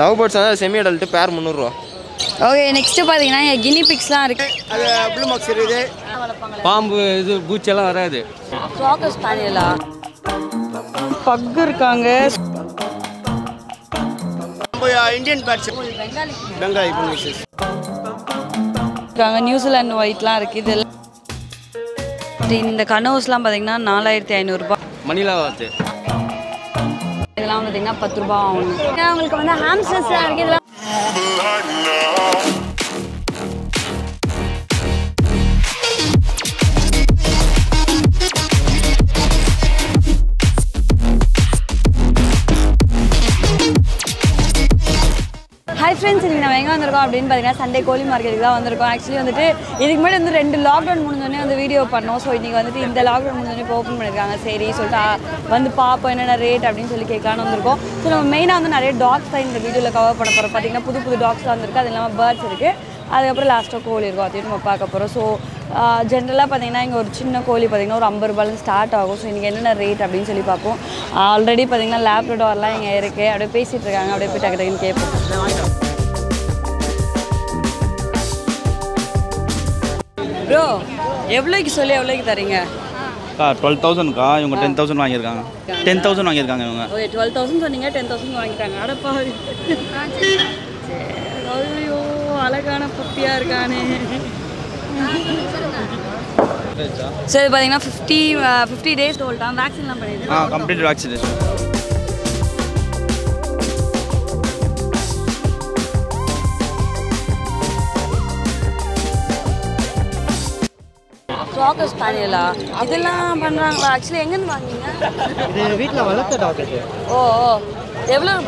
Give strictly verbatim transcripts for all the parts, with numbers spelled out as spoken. Love birds are semi-adult pair three hundred. Okay, next to I have guinea pigs. Blue mask. Palm is boots. Crocus panela. Pugger kangas. Indian birds. Bengali. Bengali. New Zealand white. In the canoes, four thousand five hundred. Manila. I think that's ten rupees. I think we have hamsters. Hi friends, we are going to Sunday Koli Market. Actually, we are going to lockdown video. So, we are going to lockdown. When the pop and a rate, I've been so the main on the dogs in the video like our put dogs on the birds again. I'll last of coal got it more. So uh general padina or chinna coal padino umber ball start so in a rate I've been silly papo. Already padina Labrador lying air care at a pace it out of it in Cape. Bro, every like solo like that. twelve thousand का you ten thousand ten thousand twelve thousand சொன்னீங்க ten thousand வாங்கிட்டாங்க அட பாவி ஐயோ அழகான புத்தியா இருக்கானே சரி பாத்தீங்கன்னா fifty days old தான் vaccine எல்லாம் பண்ணிடுங்க ஆ complete vaccination Crocus panela. Actually, engen vaangina. Oh, oh.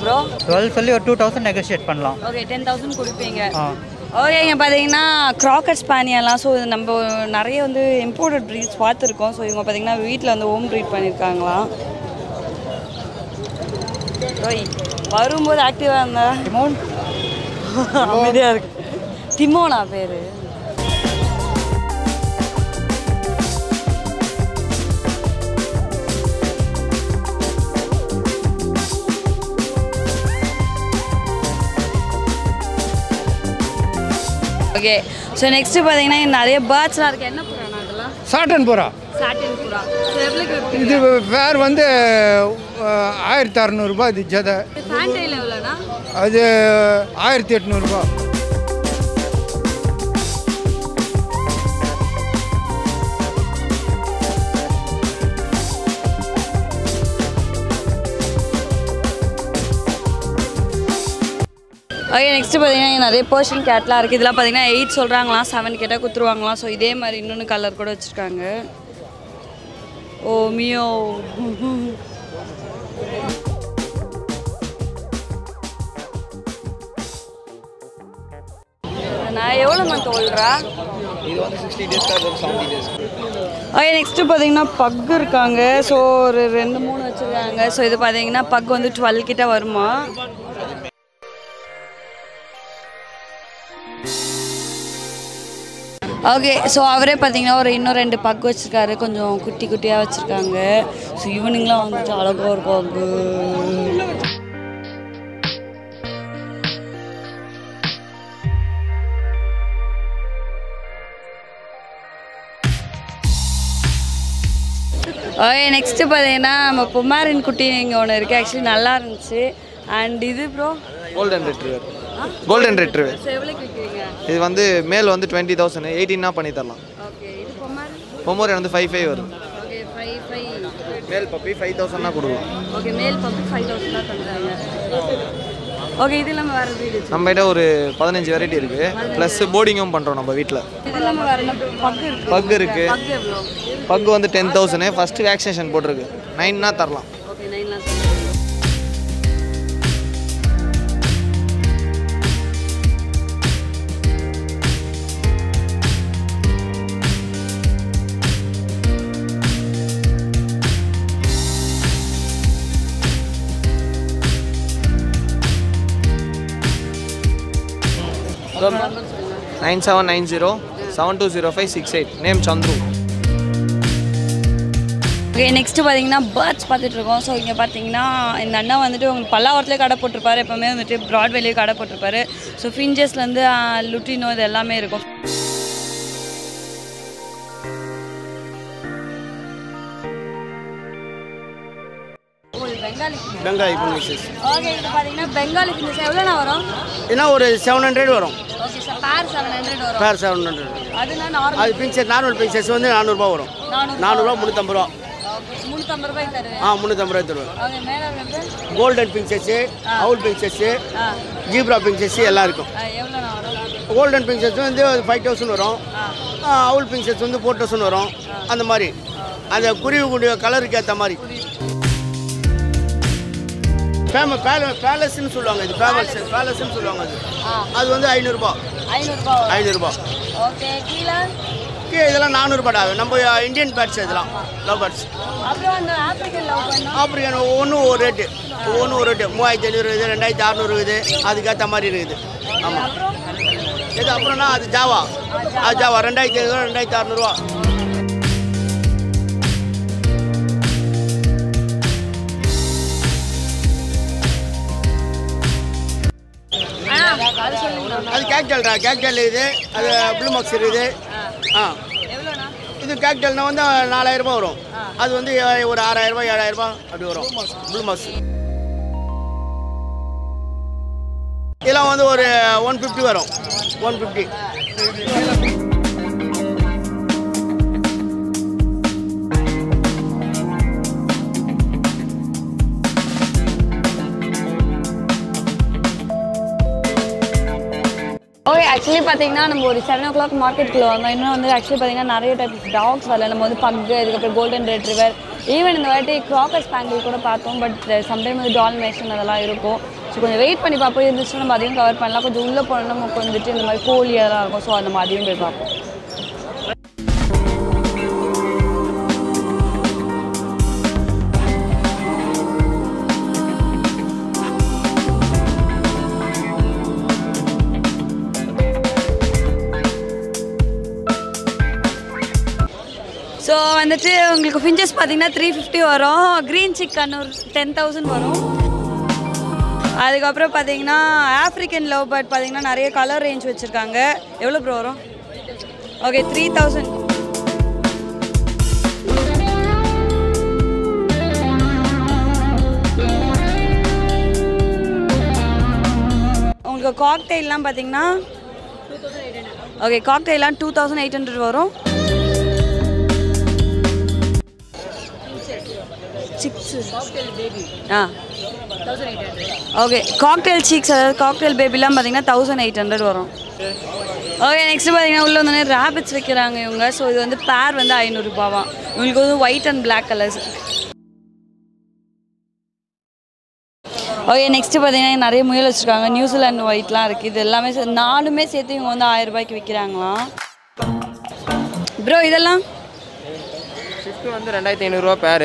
Bro? twelve two thousand negotiate pannalam. Okay, ten thousand kudupeenga. Aur enga pathina crocus panela so namba nariya undu imported breeds paathirukom so ivanga pathina veetla undu home breed pannirukangala. Oi, varumbod active ah irundha. Timon. Amidhiya irukku. Timona peru. Okay, so next we have birds. Saturn Pura. Saturn Pura. So, how much is this? one thousand six hundred rupees. This is the fantail level, right? This is one thousand eight hundred rupees. Okay, next we Persian cat. This is eight, seven cat. So, this is the color. Oh, meow. sixty days, seventy days. Okay, next pug. So, this is the pug twelve. Okay, so avare pathina or inno rendu pug vechirukkaru konjam kutti kuttiya vechirukanga so evening la vandu alaga irukum okay next pathina ma pomarin kutti inga one irukku actually nalla irundhuchu and idu bro golden retriever Golden Retriever. This one is male twenty thousand. eighteen na pani tharla. Okay. This Pomor. Pomor is five five. Okay, five five. Male puppy five thousand na kudu. Okay, male puppy five thousand na thandanga. Okay, idhilla ma varu breed. Namma ida oru fifteen variety irukku. Plus boarding um pandrom namba veetla. Idhilla ma varu pug irukku. Pug irukku. Pug evlo? Pug vandu ten thousand. First vaccination potirukku. nine na tharla. Okay, nine na. nine seven nine zero seven two zero five six eight. Name Chandru. Okay, next pathina birds paathirukom. So inga pathina indha anna vandu ungal palla orathile kada potirparu eppome vandu Broadway la kada potirparu. So finches la ndu lutino idellame irukum. Bengali Bengali fishes. Okay, idu pathina Bengali fishes evlana varum? Ena or seven hundred varum. Okay, so pair seven hundred varum. Pair seven hundred. Aduna normal. Adu pinch normal fishes vandu four hundred rupees varum. four hundred rupees three hundred rupees. Golden pinches, owl pinches, zebra pinches, golden pinches five thousand, owl pinches four thousand, and the Mari. And the Kuru would color get the Mari. Palace in Sulong, the palace in Sulong. As one the Aynurba. Aynurba. Okay, Kila. Number Indian birds, lovebirds. African lovebirds. African one red, one red. Moai generation and I darno red. Adi gata mari red. Ida apna na Java, Java. Randai generation randai darno rwa. Adi Kagchel ra, Kagchel red. Adi blue mask red. Ah. This is Kagchel. Now, when that Nalayer ba oru. That when that oru Arayer ba, Arayer ba, abhi oru. Blue mask. Kila when that oru one fifty oru. One fifty. Okay, actually, pathina nammo or seven o'clock market ku vandha inna vandu actually pathina nariya types of dogs valanum bodu pug idukapra golden retriever even indha vaati crocker spaniel kuda paathom but sometimes the dalmatian adala irukum so konja wait panni paapom irundhuchu nam adhum cover pannalam konja ulla pona nam konjittu indha mari koli adala irukum so adha madhiyum poi paapom. So, when you have finches, three fifty or green chicken or ten thousand. African lovebird, a color range. Okay, three thousand. Cocktail, okay, cocktail two thousand eight hundred. Chicks. Cocktail baby. Ah. one thousand eight hundred. Okay. Cocktail chicks. Cocktail baby lam pathina one thousand eight hundred varum. Okay. Next pathina ulla undane rabbits vikkranga ivanga. So idu vandu pair vandu five hundred rupees va. Ungalku white and black colors. Okay. Next pathina nariya muyal vechirukanga. New Zealand white la irukku. Idellame naalume sethu ivanga vandu one thousand rupees ku vikkrangala. Bro idellam shift vandu two thousand five hundred rupees pair.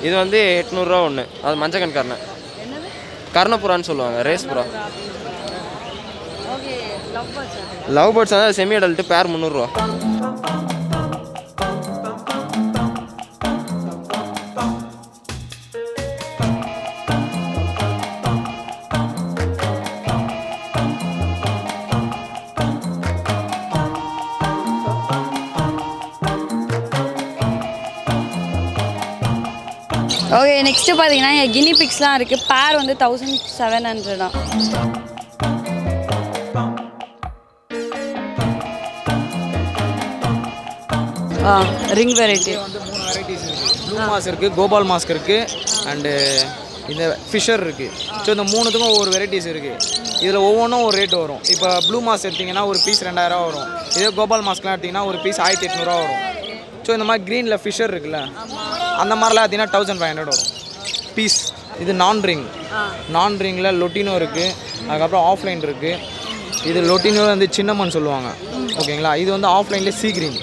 This is eight hundred rupees. That's a manchakan karna. Karnapura solluvaanga, race pura. Okay, lovebirds. Lovebirds are semi adult pair three hundred rupees. Okay, next to padina guinea pigs la irukku pair vandu one thousand seven hundred da. Ah, ring variety vandu three varieties irukku. Blue mask irukku, Gobal mask irukku and indha Fisher irukku. So indha moonudhukku or varieties irukku. Idhula ovvona or rate varum. Ipa blue mask edtingena or piece two thousand varum. Idhe Gobal mask la edtingena or piece eighteen hundred varum. So indha ma green la Fisher irukla. And the Marla is one thousand five hundred piece. This is non-ring. Non-ring is lotino, offline. This is lotino and cinnamon. Okay, this is offline is sea green.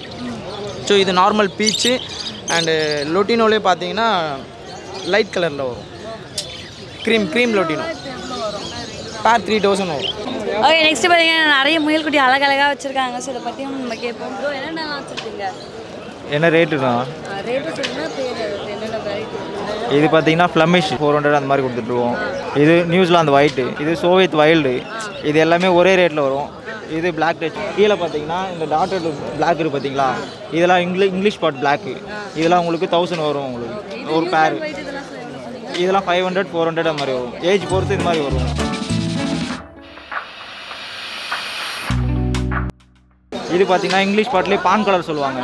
So this is normal peach and lotino is light color. Cream, cream lotino. Pair three thousand. Okay, next time I will show you how to do it. What rate is it? இது பாத்தீங்கன்னா Flemish four hundred அந்த மாதிரி கொடுத்துட்டு இருக்கோம். இது New Zealand white, இது Soviet wild. இது எல்லாமே ஒரே ரேட்ல வரும். இது black touch. கீழ பாத்தீங்கன்னா இந்த dotted black இருக்கு பாத்தீங்களா? இதெல்லாம் English pot black. இதெல்லாம் உங்களுக்கு one thousand வரும் உங்களுக்கு ஒரு pair. இதெல்லாம் five hundred four hundred அந்த மாதிரி வரும். ஏஜ் பொறுத்து இந்த மாதிரி வரும். இது பாத்தீங்கன்னா English potல பான் கலர் சொல்வாங்க.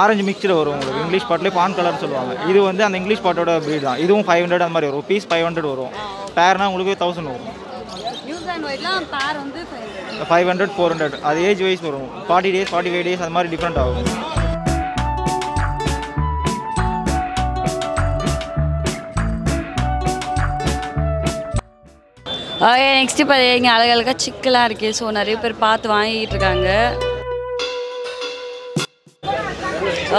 Orange mixture வரும் உங்களுக்கு English potல பான் கலர்னு சொல்வாங்க. இது வந்து அந்த English potோட breed தான். இதுவும் five hundred அந்த மாதிரி வரும். Piece five hundred வரும். pairனா உங்களுக்கு one thousand வரும். New Zealand whiteலாம் pair வந்து five hundred four hundred அது ஏஜ் வைஸ் வரும். forty days forty-five days அந்த மாதிரி டிஃபரண்ட் ஆகும். ஓகே நெக்ஸ்ட் பாருங்க அழகழகா சிக்கலா இருக்கு. சோ நிறைய பேர் பார்த்து வாங்கிட்டு இருக்காங்க.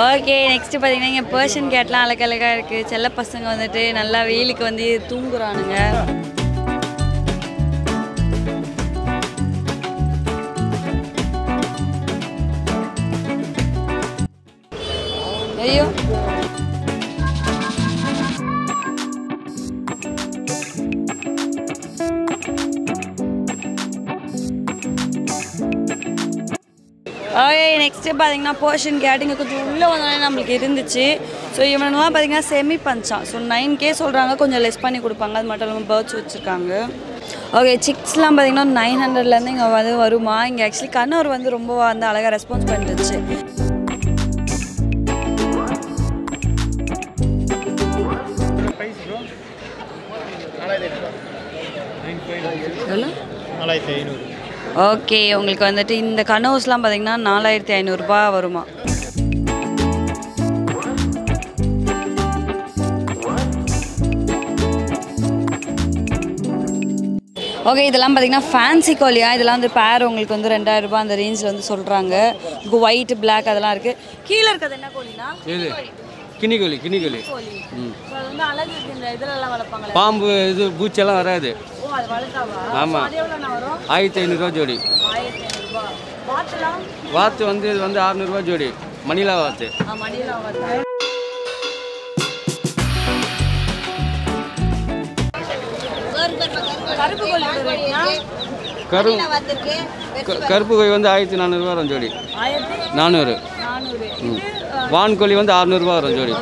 ஓகே நெக்ஸ்ட் பாத்தீங்கன்னா இங்க பர்ஷியன் கேட்லாம் அழகழகா இருக்கு. செல்ல பசங்க வந்துட்டு நல்லா வெயிலுக்கு வந்து தூங்குறானுங்க. ஐயோ ஓகே நெக்ஸ்ட்டு பார்த்தீங்கன்னா போர்ஷன் கேட்டிங்க கொஞ்சம் உள்ளே வந்தோடனே நம்மளுக்கு இருந்துச்சு. ஸோ இவனெல்லாம் பார்த்தீங்கன்னா செமி பஞ்சான். ஸோ நைன் கே சொல்கிறாங்க, கொஞ்சம் லெஸ் பண்ணி கொடுப்பாங்க. அது மட்டும் இல்லாமல் பேர்ட்ஸ் வச்சுருக்காங்க. ஓகே சிக்ஸ்லாம் பார்த்தீங்கன்னா நைன் ஹண்ட்ரட்லேருந்து இங்கே வந்து வருமா. இங்கே ஆக்சுவலி கண்ணூர் வந்து ரொம்ப வந்து அழகாக ரெஸ்பான்ஸ் பண்ணிடுச்சு. ஓகே உங்களுக்கு வந்துட்டு இந்த கனோஸ்லாம் பார்த்தீங்கன்னா நாலாயிரத்தி ஐநூறுரூபா வருமா. ஓகே இதெல்லாம் பார்த்தீங்கன்னா ஃபேன்சி கோலியா. இதெல்லாம் வந்து பேர் உங்களுக்கு வந்து ரெண்டாயிரம் ரூபாய் அந்த ரேஞ்சில் வந்து சொல்கிறாங்க. ஒயிட் பிளாக் அதெல்லாம் இருக்குது. கீழே இருக்கிறது என்ன கோலினா கினி கோலி. கினி கோலி பாம்பு இது பூச்செல்லாம் வராது. ஆமாம் ஆயிரத்தி ஐநூறுரூவா ஜோடி. வாத்து வந்து இது வந்து அறுநூறுவா ஜோடி. மணிலா வாத்து. கருப்பு கோழி வந்து ஆயிரத்தி நானூறுவா வரும் ஜோடி. நானூறு. வான்கோழி வந்து அறுநூறுவா வரும் ஜோடி.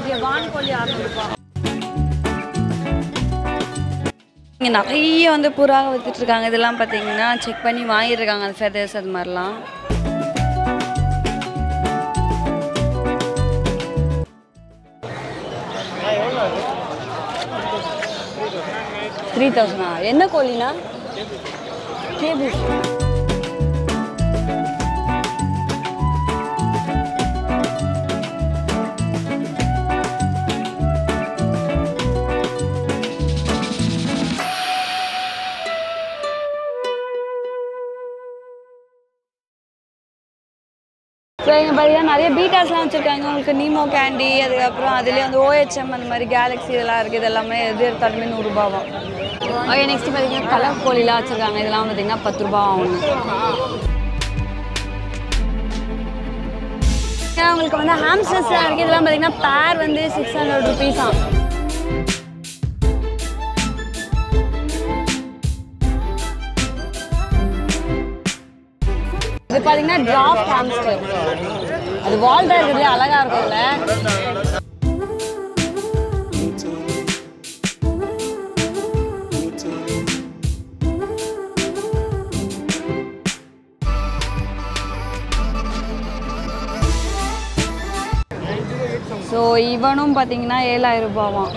இங்கே நிறைய வந்து புறாக விற்றுட்ருக்காங்க. இதெல்லாம் பார்த்தீங்கன்னா செக் பண்ணி வாங்கிட்டுருக்காங்க அந்த ஃபெதர்ஸ் அது மாதிரிலாம். த்ரீ தௌசண்டா என்ன கோழினா? ஸோ இங்கே பார்த்தீங்கன்னா நிறைய பீட்டாஸ்லாம் வச்சுருக்காங்க. உங்களுக்கு நீமோ கேண்டி, அதுக்கப்புறம் அதுலேயே வந்து ஓஹெச்எம் அந்த மாதிரி கேலக்ஸி இதெல்லாம் இருக்குது. இதெல்லாமே எது எடுத்தாலுமே நூறுரூபாவும். ஓகே நெக்ஸ்ட் பார்த்தீங்கன்னா கலர் கோழிலாம் வச்சுருக்காங்க. இதெல்லாம் பார்த்தீங்கன்னா பத்து ரூபா ஆகும். உங்களுக்கு வந்து ஹாம்ஸ்டர்ஸ்லாம் இருக்குது. இதெல்லாம் பார்த்தீங்கன்னா பேர் வந்து சிக்ஸ் ஹண்ட்ரட் ருபீஸ் ஆகும். இது பார்த்தீங்கன்னா டிராஃப்ட் ஹாம்ஸ்டர். அது வால்டா இருக்கிறதுல அழகா இருக்கும்ல. ஸோ இவனும் பார்த்தீங்கன்னா ஏழாயிரம் ரூபாவான்.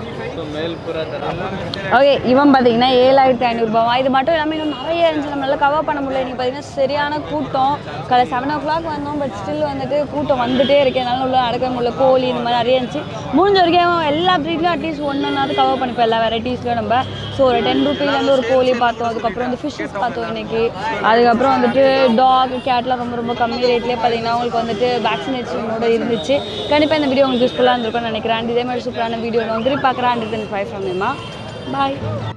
ஓகே இவன் பார்த்தீங்கன்னா ஏழாயிரத்தி ஐநூறுபாவா. இது மட்டும் இல்லாமல் இன்னும் நிறைய இருந்துச்சு, நம்மளால கவர் பண்ண முடியல. இன்றைக்கி பார்த்தீங்கன்னா சரியான கூட்டம். காலை செவன் ஓ கிளாக் வந்தோம், பட் ஸ்டில் வந்துட்டு கூட்டம் வந்துகிட்டே இருக்கேன். அதனால உள்ள அடக்க முடியல. கோழி இந்த மாதிரி நிறைய இருந்துச்சு. முடிஞ்ச வரைக்கும் எல்லா ப்ரீட்லையும் அட்லீஸ்ட் ஒன்றுனாலும் கவர் பண்ணிப்போம் எல்லா வெரைட்டிஸ்லையும் நம்ம. ஸோ ஒரு டென் ருபீஸ்லேருந்து ஒரு கோழி பார்த்தோம். அதுக்கப்புறம் வந்து ஃபிஷ்ஷஸ் பார்த்தோம் இன்றைக்கி. அதுக்கப்புறம் வந்துட்டு டாக் கேட்லாம் ரொம்ப ரொம்ப கம்மி ரேட்லேயே பார்த்தீங்கன்னா உங்களுக்கு வந்துட்டு வேக்சினேஷனோட இருந்துச்சு. கண்டிப்பாக இந்த வீடியோ உங்களுக்கு யூஸ்ஃபுல்லாக இருந்திருக்கும்னு நினைக்கிறேன். இதே மாதிரி சூப்பரான வீடியோ நான் திருப்பி பார்க்குறேன். And then bye from Meema. Bye.